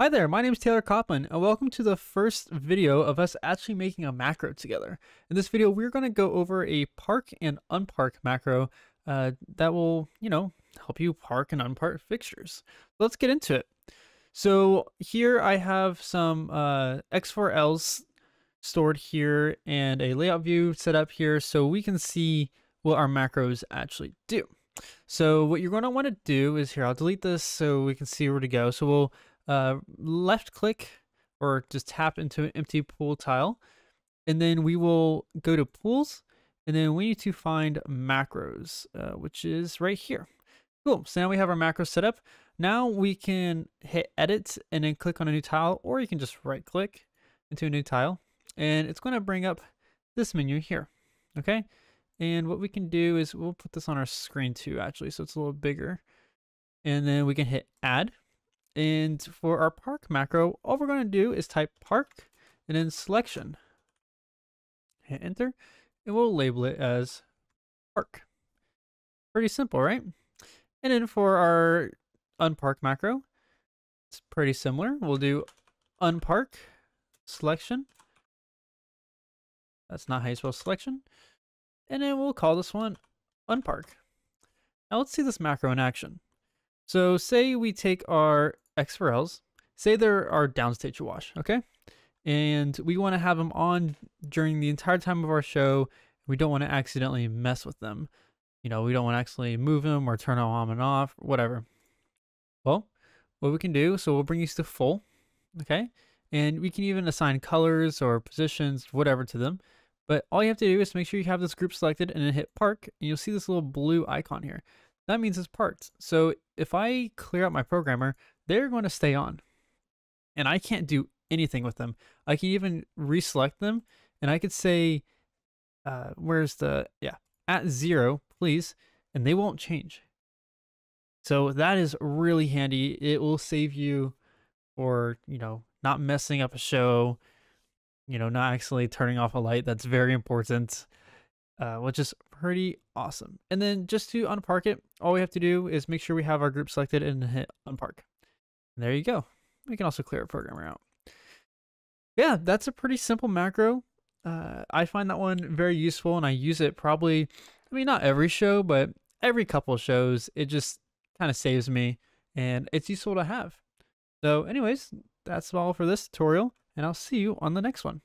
Hi there, my name is Taylor Copland, and welcome to the first video of us actually making a macro together. In this video, we're going to go over a park and unpark macro that will, help you park and unpark fixtures. Let's get into it. So here I have some X4Ls stored here and a layout view set up here so we can see what our macros actually do. So what you're going to want to do is here, I'll delete this so we can see where to go. So we'll left click or just tap into an empty pool tile, and then we will go to pools, and then we need to find macros, which is right here. Cool, so now we have our macro set up. Now we can hit edit and then click on a new tile, or you can just right click into a new tile, and it's going to bring up this menu here. Okay, and what we can do is we'll put this on our screen too, actually, so it's a little bigger, and then we can hit add. And for our park macro, all we're going to do is type park and then selection. Hit enter, and we'll label it as park. Pretty simple, right? And then for our unpark macro, it's pretty similar. We'll do unpark selection. That's not how you spell selection. And then we'll call this one unpark. Now let's see this macro in action. So say we take our X4Ls, say they're our downstage wash, okay? And we want to have them on during the entire time of our show. We don't want to accidentally mess with them. We don't want to accidentally move them or turn them on and off, whatever. Well, what we can do, so we'll bring these to full, okay? And we can even assign colors or positions, whatever, to them. But all you have to do is make sure you have this group selected and then hit park, and you'll see this little blue icon here. That means it's parked. So if I clear out my programmer, they're going to stay on and I can't do anything with them. I can even reselect them, and I could say, at 0, please. And they won't change. So that is really handy. It will save you for, not messing up a show, not actually turning off a light. That's very important. Which is pretty awesome. And then just to unpark it, all we have to do is make sure we have our group selected and hit unpark. And there you go. We can also clear our programmer out. Yeah, that's a pretty simple macro. I find that one very useful, and I use it probably, not every show, but every couple of shows. It just kind of saves me, and it's useful to have. So anyways, that's all for this tutorial, and I'll see you on the next one.